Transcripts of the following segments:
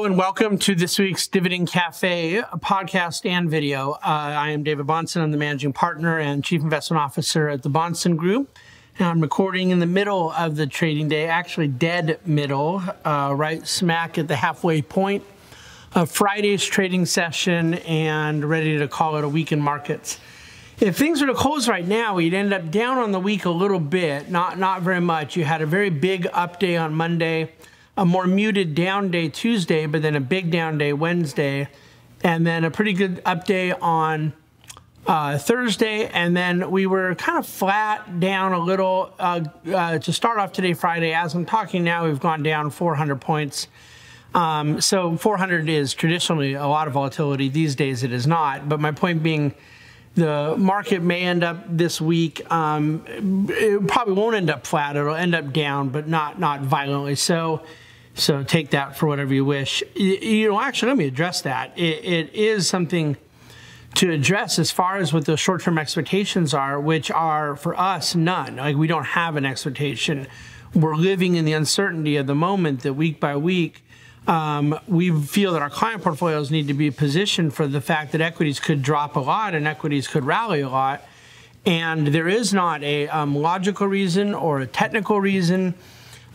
Hello and welcome to this week's Dividend Cafe podcast and video. I am David Bahnsen. I'm the managing partner and chief investment officer at the Bahnsen Group. And I'm recording in the middle of the trading day, actually dead middle, right smack at the halfway point of Friday's trading session and ready to call it a week in markets. If things were to close right now, we'd end up down on the week a little bit, not very much. You had a very big up day on Monday, a more muted down day Tuesday, but then a big down day Wednesday, and then a pretty good up day on Thursday, and then we were kind of flat down a little to start off today, Friday. As I'm talking now, we've gone down 400 points. So 400 is traditionally a lot of volatility. These days it is not, but my point being, the market may end up this week, it probably won't end up flat, it'll end up down, but not violently so. So take that for whatever you wish. Actually, let me address that. It is something to address as far as what the short-term expectations are, which are, for us, none. Like, we don't have an expectation. We're living in the uncertainty of the moment that week by week, we feel that our client portfolios need to be positioned for the fact that equities could drop a lot and equities could rally a lot. And there is not a logical reason or a technical reason,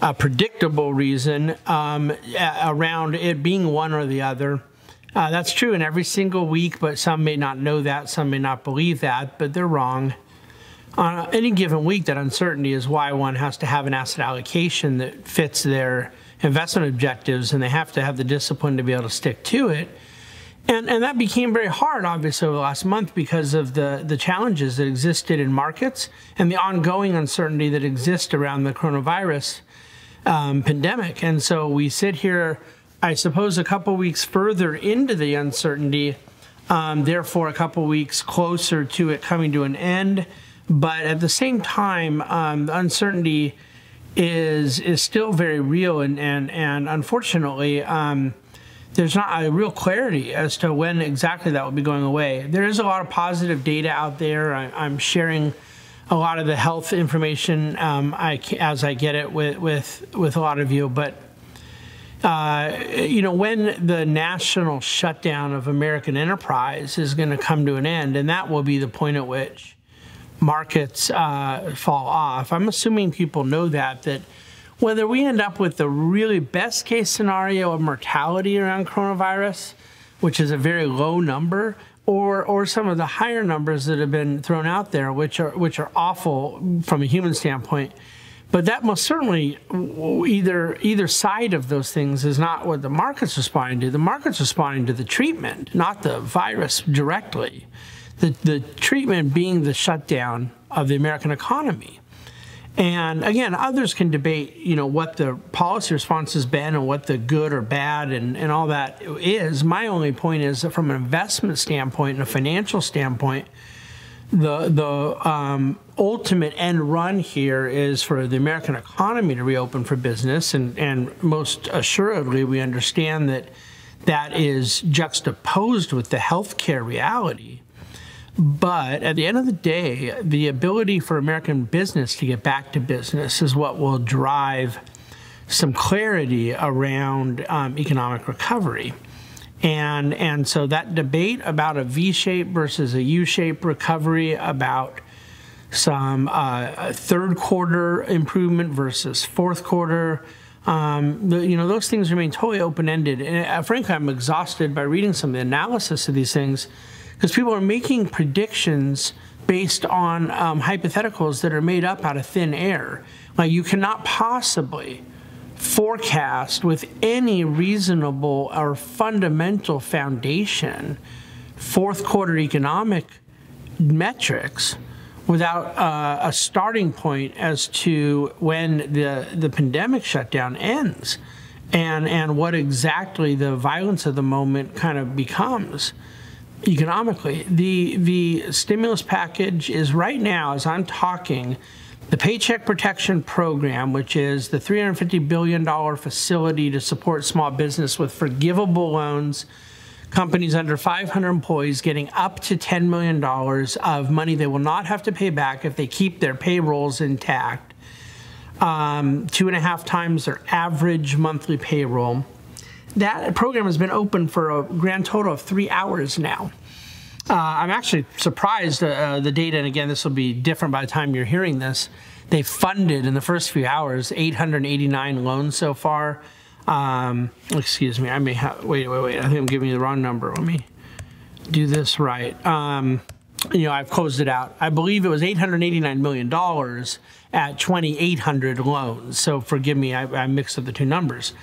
a predictable reason around it being one or the other. That's true in every single week, but some may not know that, some may not believe that, but they're wrong. On any given week, that uncertainty is why one has to have an asset allocation that fits their investment objectives, and they have to have the discipline to be able to stick to it. And that became very hard, obviously, over the last month because of the challenges that existed in markets and the ongoing uncertainty that exists around the coronavirus pandemic. And so we sit here, I suppose, a couple weeks further into the uncertainty, therefore a couple weeks closer to it coming to an end. But at the same time, the uncertainty is still very real, and unfortunately, there's not a real clarity as to when exactly that will be going away. There is a lot of positive data out there. I'm sharing a lot of the health information as I get it with a lot of you, but when the national shutdown of American enterprise is going to come to an end, and that will be the point at which markets fall off. I'm assuming people know that whether we end up with the really best case scenario of mortality around coronavirus, which is a very low number, or some of the higher numbers that have been thrown out there, which are awful from a human standpoint. But that most certainly, either side of those things is not what the market's responding to. The market's responding to the treatment, not the virus directly. The treatment being the shutdown of the American economy. And again, others can debate, what the policy response has been and what the good or bad and all that is. My only point is that from an investment standpoint and a financial standpoint, the ultimate end run here is for the American economy to reopen for business. And most assuredly, we understand that is juxtaposed with the healthcare reality. But at the end of the day, the ability for American business to get back to business is what will drive some clarity around economic recovery. And so that debate about a V-shape versus a U-shape recovery, about some third quarter improvement versus fourth quarter, those things remain totally open-ended. And frankly, I'm exhausted by reading some of the analysis of these things, because people are making predictions based on hypotheticals that are made up out of thin air. Like, you cannot possibly forecast with any reasonable or fundamental foundation fourth quarter economic metrics without a starting point as to when the pandemic shutdown ends and what exactly the violence of the moment kind of becomes. Economically, the stimulus package is right now, as I'm talking, the Paycheck Protection Program, which is the $350 billion facility to support small business with forgivable loans, companies under 500 employees getting up to $10 million of money they will not have to pay back if they keep their payrolls intact, 2.5 times their average monthly payroll. That program has been open for a grand total of 3 hours now. I'm actually surprised the data, and again, this will be different by the time you're hearing this. They funded in the first few hours 889 loans so far. Excuse me, I may have, wait, I think I'm giving you the wrong number. Let me do this right. You know, I've closed it out. I believe it was $889 million at 2,800 loans. So forgive me, I mixed up the two numbers.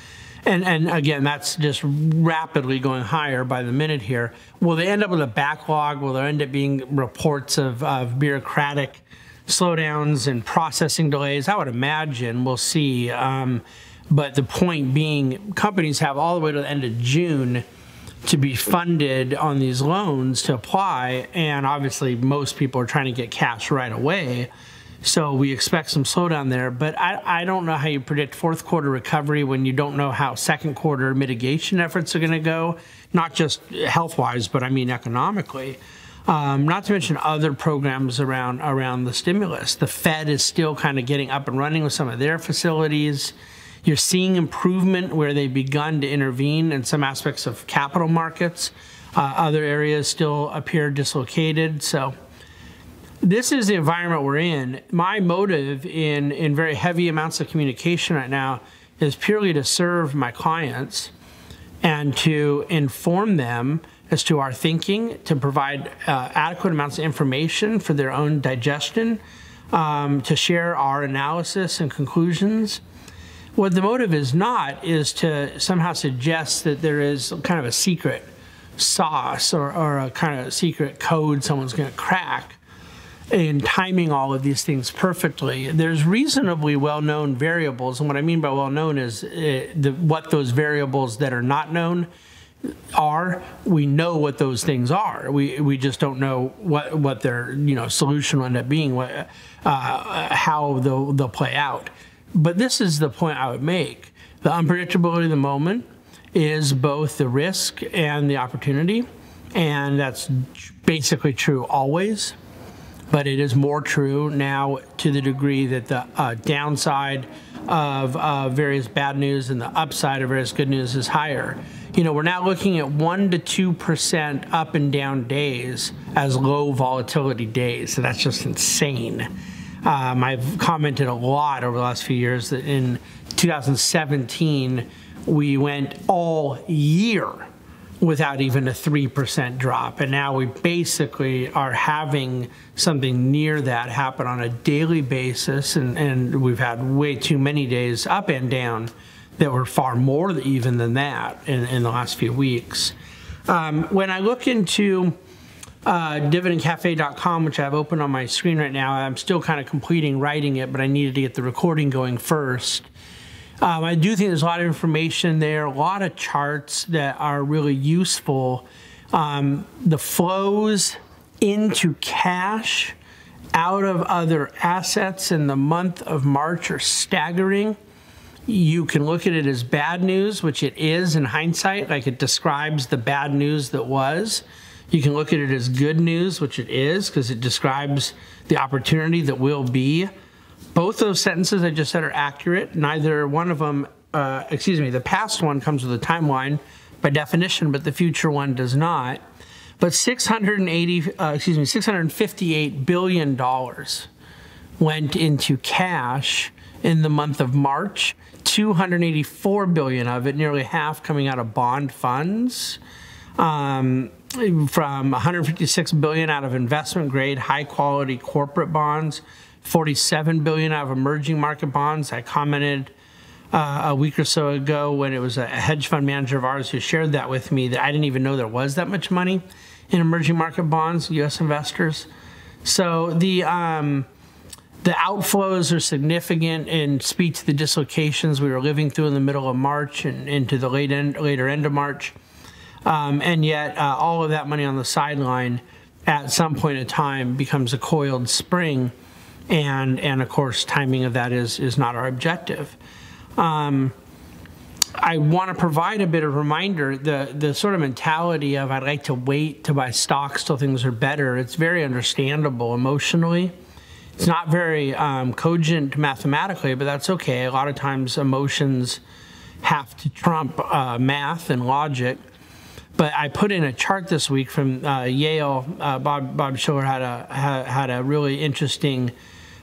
And again, that's just rapidly going higher by the minute here. Will they end up with a backlog? Will there end up being reports of bureaucratic slowdowns and processing delays? I would imagine we'll see. But the point being, companies have all the way to the end of June to be funded on these loans to apply, and obviously most people are trying to get cash right away. So we expect some slowdown there, but I don't know how you predict fourth quarter recovery when you don't know how second quarter mitigation efforts are going to go, not just health-wise, but I mean economically. Not to mention other programs around the stimulus. The Fed is still kind of getting up and running with some of their facilities. You're seeing improvement where they've begun to intervene in some aspects of capital markets. Other areas still appear dislocated. So this is the environment we're in. My motive in very heavy amounts of communication right now is purely to serve my clients and to inform them as to our thinking, to provide adequate amounts of information for their own digestion, to share our analysis and conclusions. What the motive is not is to somehow suggest that there is kind of a secret sauce or a kind of secret code someone's going to crack in timing all of these things perfectly. There's reasonably well-known variables, and what I mean by well-known is what those variables that are not known are. We know what those things are. We just don't know what their solution will end up being, how they'll play out. But this is the point I would make. The unpredictability of the moment is both the risk and the opportunity, and that's basically true always, but it is more true now to the degree that the downside of various bad news and the upside of various good news is higher. You know, we're now looking at 1% to 2% up and down days as low volatility days, so that's just insane. I've commented a lot over the last few years that in 2017, we went all year without even a 3% drop. And now we basically are having something near that happen on a daily basis. And we've had way too many days up and down that were far more even than that in the last few weeks. When I look into dividendcafe.com, which I have open on my screen right now. I'm still kind of completing writing it, but I needed to get the recording going first. I do think there's a lot of information there, a lot of charts that are really useful. The flows into cash out of other assets in the month of March are staggering. You can look at it as bad news, which it is in hindsight, like it describes the bad news that was. You can look at it as good news, which it is, because it describes the opportunity that will be. Both those sentences I just said are accurate. Neither one of them, excuse me, the past one comes with a timeline by definition, but the future one does not. But $658 billion went into cash in the month of March, $284 billion of it, nearly half coming out of bond funds. From 156 billion out of investment grade high quality corporate bonds, 47 billion out of emerging market bonds. I commented a week or so ago when it was a hedge fund manager of ours who shared that with me, that I didn't even know there was that much money in emerging market bonds, US investors. So the outflows are significant and speak to the dislocations we were living through in the middle of March and into the later end of March. And yet all of that money on the sideline at some point in time becomes a coiled spring. And of course, timing of that is not our objective. I want to provide a bit of reminder, the sort of mentality of I'd like to wait to buy stocks till things are better. It's very understandable emotionally. It's not very cogent mathematically, but that's okay. A lot of times emotions have to trump math and logic. But I put in a chart this week from Yale. Bob Schiller had a really interesting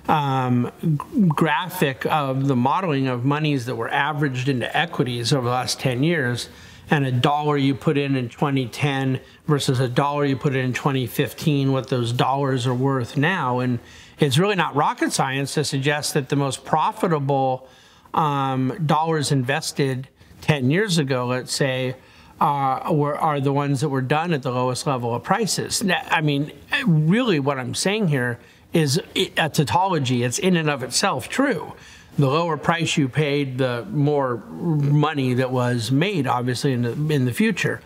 graphic of the modeling of monies that were averaged into equities over the last 10 years. And a dollar you put in 2010 versus a dollar you put in 2015, what those dollars are worth now. And it's really not rocket science to suggest that the most profitable dollars invested 10 years ago, let's say, are the ones that were done at the lowest level of prices. Now, I mean, really what I'm saying here is a tautology. It's in and of itself true. The lower price you paid, the more money that was made, obviously, in the future.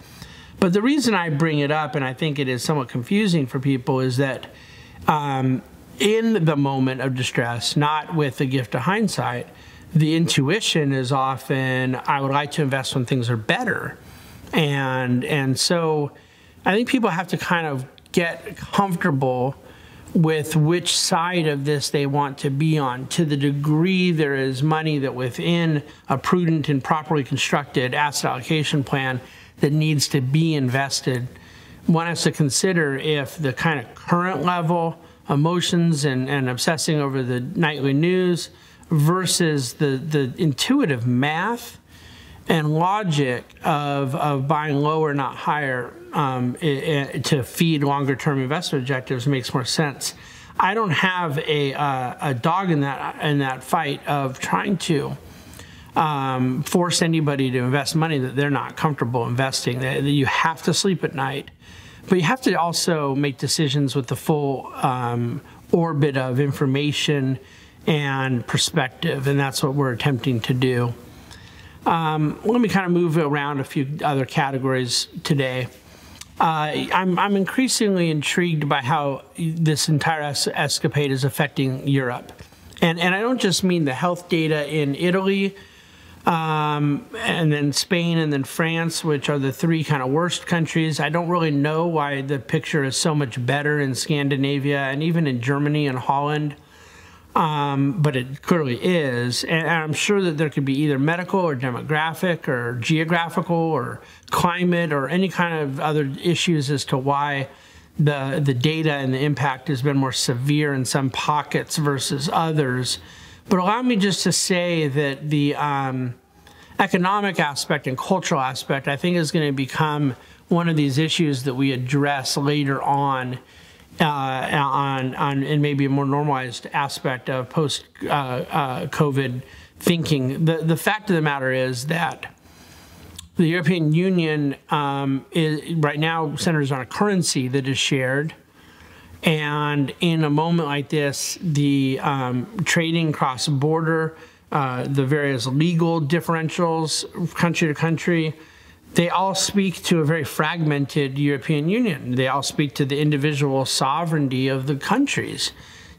But the reason I bring it up, and I think it is somewhat confusing for people, is that in the moment of distress, not with the gift of hindsight, the intuition is often, I would like to invest when things are better. And so I think people have to kind of get comfortable with which side of this they want to be on. To the degree there is money that within a prudent and properly constructed asset allocation plan that needs to be invested, one has to consider if the kind of current level emotions and obsessing over the nightly news versus the intuitive math and logic of buying lower, not higher, to feed longer-term investment objectives makes more sense. I don't have a dog in that fight of trying to force anybody to invest money that they're not comfortable investing. That you have to sleep at night, but you have to also make decisions with the full orbit of information and perspective, and that's what we're attempting to do. Let me kind of move around a few other categories today. I'm increasingly intrigued by how this entire escapade is affecting Europe. And I don't just mean the health data in Italy, and then Spain, and then France, which are the three kind of worst countries. I don't really know why the picture is so much better in Scandinavia and even in Germany and Holland. But it clearly is, and I'm sure that there could be either medical or demographic or geographical or climate or any kind of other issues as to why the data and the impact has been more severe in some pockets versus others. But allow me just to say that the economic aspect and cultural aspect, I think, is going to become one of these issues that we address later on in maybe a more normalized aspect of post-COVID thinking. The fact of the matter is that the European Union right now centers on a currency that is shared, and in a moment like this, the trading cross-border, the various legal differentials country to country, they all speak to a very fragmented European Union. They all speak to the individual sovereignty of the countries.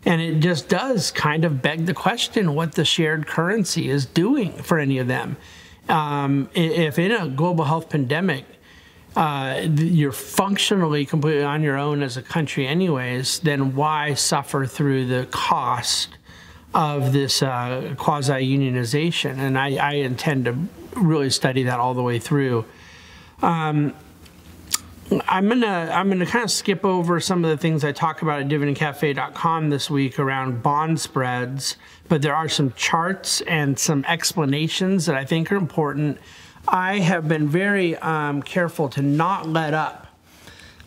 And it just does kind of beg the question what the shared currency is doing for any of them. If in a global health pandemic, you're functionally completely on your own as a country anyways, then why suffer through the cost of this quasi-unionization? And I intend to really study that all the way through. I'm gonna kind of skip over some of the things I talk about at dividendcafe.com this week around bond spreads, but there are some charts and some explanations that I think are important. I have been very careful to not let up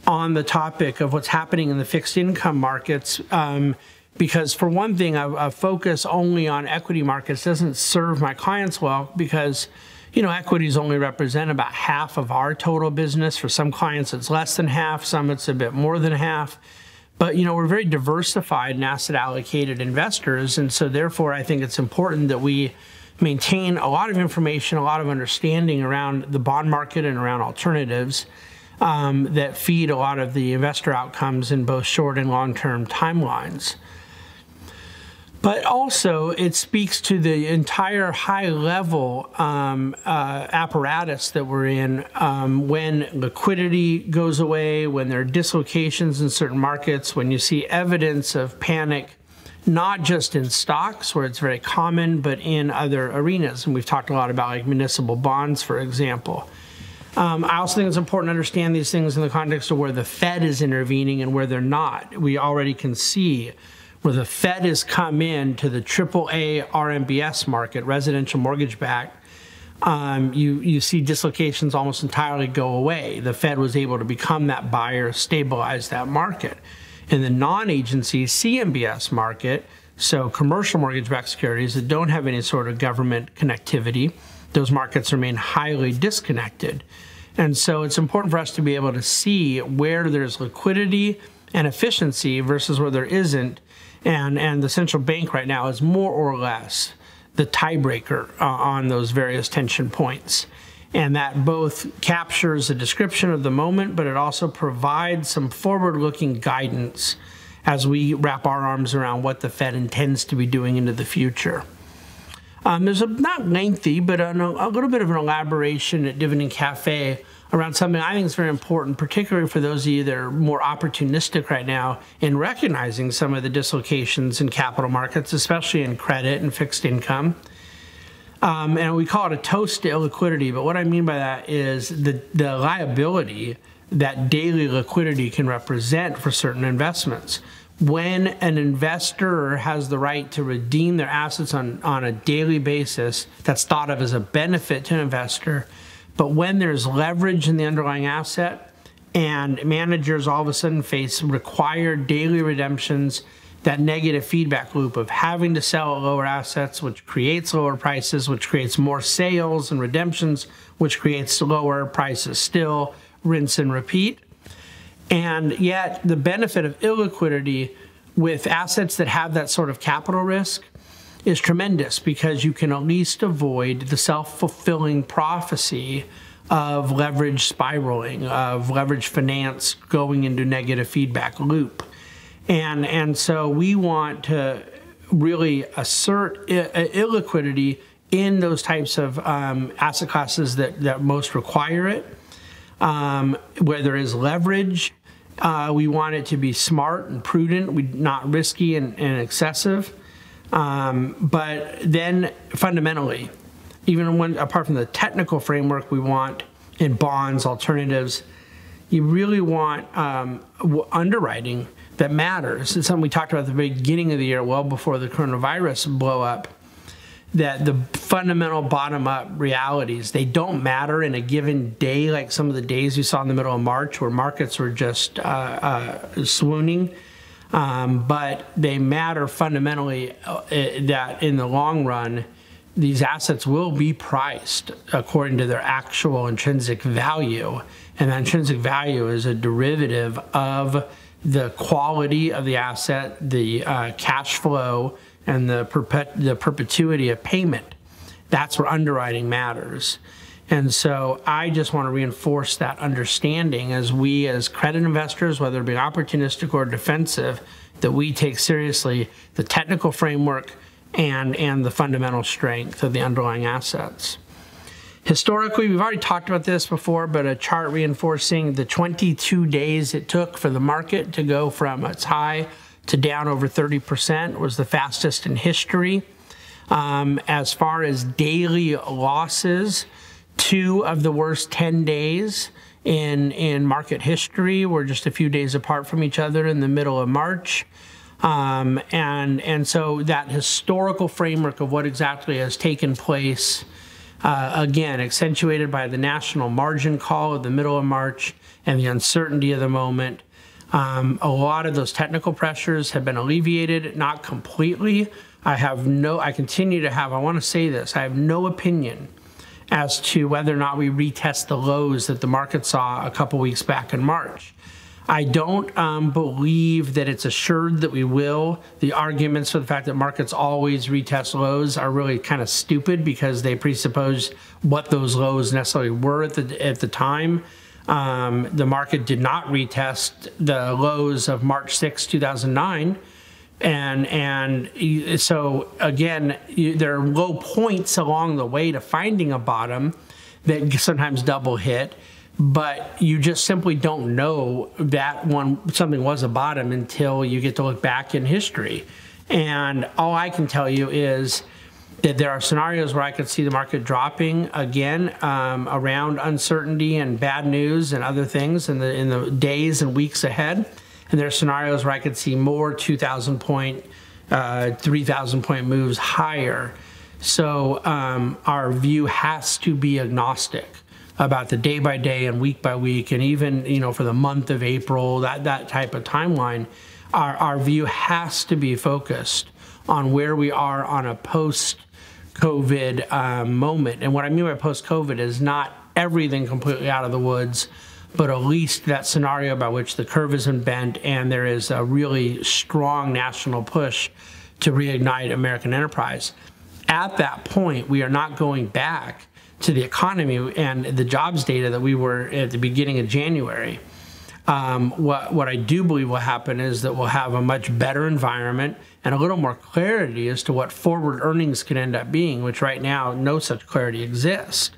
on the topic of what's happening in the fixed income markets, because for one thing, a focus only on equity markets doesn't serve my clients well, because you know, equities only represent about half of our total business. For some clients, it's less than half. Some, it's a bit more than half. But, you know, we're very diversified and asset-allocated investors, and so therefore, I think it's important that we maintain a lot of information, a lot of understanding around the bond market and around alternatives that feed a lot of the investor outcomes in both short and long-term timelines. But also, it speaks to the entire high-level apparatus that we're in when liquidity goes away, when there are dislocations in certain markets, when you see evidence of panic not just in stocks where it's very common, but in other arenas. And we've talked a lot about like municipal bonds, for example. I also think it's important to understand these things in the context of where the Fed is intervening and where they're not. We already can see where the Fed has come in to the AAA RMBS market, residential mortgage backed. You see dislocations almost entirely go away. The Fed was able to become that buyer, stabilize that market. In the non-agency CMBS market, so commercial mortgage backed securities that don't have any sort of government connectivity, those markets remain highly disconnected. And so it's important for us to be able to see where there's liquidity and efficiency versus where there isn't. And the central bank right now is more or less the tiebreaker on those various tension points. And that both captures a description of the moment, but it also provides some forward-looking guidance as we wrap our arms around what the Fed intends to be doing into the future. There's not lengthy, but a little bit of an elaboration at Dividend Cafe around something I think is very important, particularly for those of you that are more opportunistic right now in recognizing some of the dislocations in capital markets, especially in credit and fixed income. And we call it a toast to illiquidity, but what I mean by that is the liability that daily liquidity can represent for certain investments. When an investor has the right to redeem their assets on a daily basis, that's thought of as a benefit to an investor. But when there's leverage in the underlying asset and managers all of a sudden face required daily redemptions, that negative feedback loop of having to sell at lower assets, which creates lower prices, which creates more sales and redemptions, which creates lower prices still, rinse and repeat. And yet the benefit of illiquidity with assets that have that sort of capital risk is tremendous, because you can at least avoid the self-fulfilling prophecy of leverage spiraling, of leverage finance going into negative feedback loop. And so we want to really assert illiquidity in those types of asset classes that most require it. Where there is leverage, we want it to be smart and prudent, not risky and excessive. But then fundamentally, even when apart from the technical framework we want in bonds, alternatives, you really want underwriting that matters. It's something we talked about at the beginning of the year, well before the coronavirus blow up, that the fundamental bottom-up realities, they don't matter in a given day, like some of the days you saw in the middle of March where markets were just swooning. But they matter fundamentally that in the long run, these assets will be priced according to their actual intrinsic value. And that intrinsic value is a derivative of the quality of the asset, the cash flow, and the perpetuity of payment. That's where underwriting matters. And so I just want to reinforce that understanding as we as credit investors, whether it be opportunistic or defensive, that we take seriously the technical framework and the fundamental strength of the underlying assets. Historically, we've already talked about this before, but a chart reinforcing the 22 days it took for the market to go from its high to down over 30% was the fastest in history. As far as daily losses, 2 of the worst 10 days in market history were just a few days apart from each other in the middle of March. And so that historical framework of what exactly has taken place, again, accentuated by the national margin call of the middle of March and the uncertainty of the moment. A lot of those technical pressures have been alleviated, not completely. I want to say this, I have no opinion as to whether or not we retest the lows that the market saw a couple weeks back in March. I don't believe that it's assured that we will. The arguments for the fact that markets always retest lows are really kind of stupid, because they presuppose what those lows necessarily were at the time. The market did not retest the lows of March 6, 2009. And so, again, there are low points along the way to finding a bottom that sometimes double hit, but you just simply don't know that something was a bottom until you get to look back in history. And all I can tell you is that there are scenarios where I could see the market dropping again around uncertainty and bad news and other things in the days and weeks ahead. And there are scenarios where I could see more 2,000 point, 3,000 point moves higher. So our view has to be agnostic about the day by day and week by week, and even, you know, for the month of April, that type of timeline. Our view has to be focused on where we are on a post-COVID moment. And what I mean by post-COVID is not everything completely out of the woods, but at least that scenario by which the curve isn't bent and there is a really strong national push to reignite American enterprise. At that point, we are not going back to the economy and the jobs data that we were at the beginning of January. What I do believe will happen is that we'll have a much better environment and a little more clarity as to what forward earnings can end up being, which right now no such clarity exists.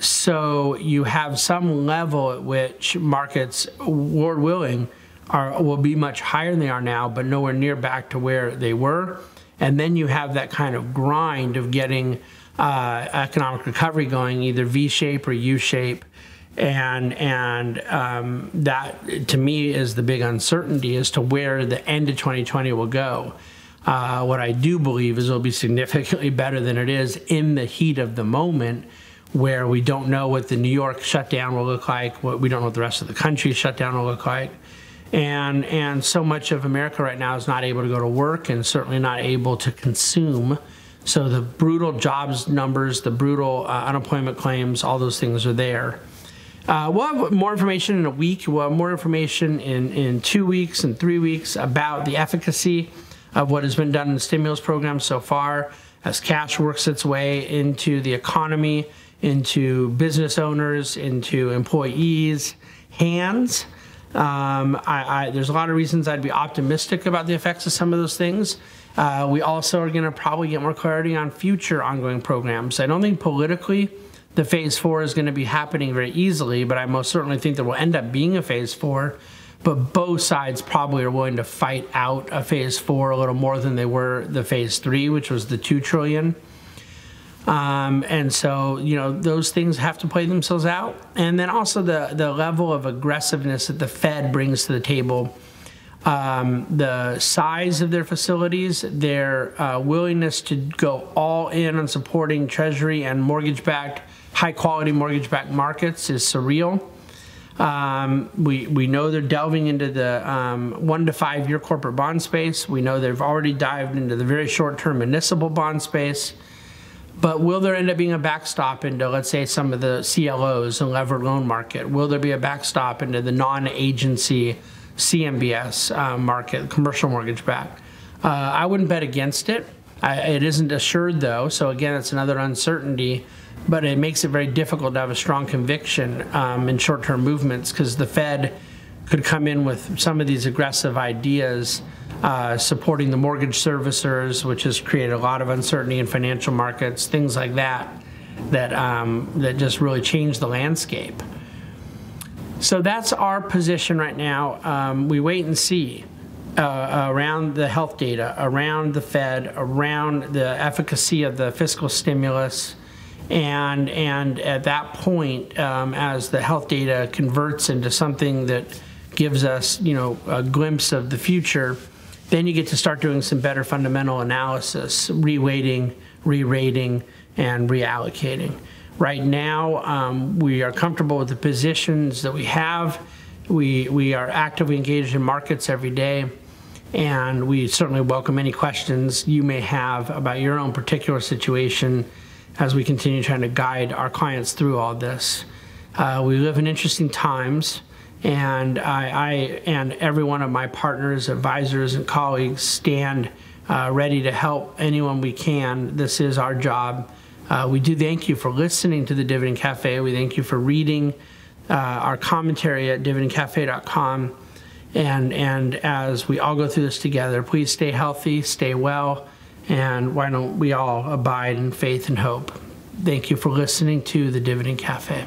So you have some level at which markets, Lord willing, will be much higher than they are now, but nowhere near back to where they were. And then you have that kind of grind of getting economic recovery going, either V-shape or U-shape. And that, to me, is the big uncertainty as to where the end of 2020 will go. What I do believe is it'll be significantly better than it is in the heat of the moment, where we don't know what the New York shutdown will look like, we don't know what the rest of the country shutdown will look like. And so much of America right now is not able to go to work and certainly not able to consume. So the brutal jobs numbers, the brutal unemployment claims, all those things are there. We'll have more information in a week. We'll have more information in 2 weeks and 3 weeks about the efficacy of what has been done in the stimulus program so far as cash works its way into the economy, into business owners, into employees' hands. There's a lot of reasons I'd be optimistic about the effects of some of those things. We also are going to probably get more clarity on future ongoing programs. I don't think politically the phase four is going to be happening very easily, but I most certainly think there will end up being a phase four. But both sides probably are willing to fight out a phase four a little more than they were the phase three, which was the $2 trillion. And so, you know, those things have to play themselves out. And then also the level of aggressiveness that the Fed brings to the table, the size of their facilities, their willingness to go all in on supporting Treasury and mortgage-backed, high-quality mortgage-backed markets is surreal. We know they're delving into the 1 to 5 year corporate bond space. We know they've already dived into the very short-term municipal bond space. But will there end up being a backstop into, let's say, some of the CLOs and levered loan market? Will there be a backstop into the non-agency CMBS market, commercial mortgage back? I wouldn't bet against it. It isn't assured, though. So, again, it's another uncertainty. But it makes it very difficult to have a strong conviction in short-term movements, because the Fed could come in with some of these aggressive ideas, supporting the mortgage servicers, which has created a lot of uncertainty in financial markets, things like that just really changed the landscape. So that's our position right now. We wait and see around the health data, around the Fed, around the efficacy of the fiscal stimulus, and at that point, as the health data converts into something that gives us, you know, a glimpse of the future, then you get to start doing some better fundamental analysis, reweighting, re-rating, and reallocating. Right now, we are comfortable with the positions that we have. We are actively engaged in markets every day, and we certainly welcome any questions you may have about your own particular situation as we continue trying to guide our clients through all this. We live in interesting times, and I and every one of my partners, advisors, and colleagues stand ready to help anyone we can. This is our job. We do thank you for listening to the Dividend Cafe. We thank you for reading our commentary at dividendcafe.com. And as we all go through this together, please stay healthy, stay well, and why don't we all abide in faith and hope. Thank you for listening to the Dividend Cafe.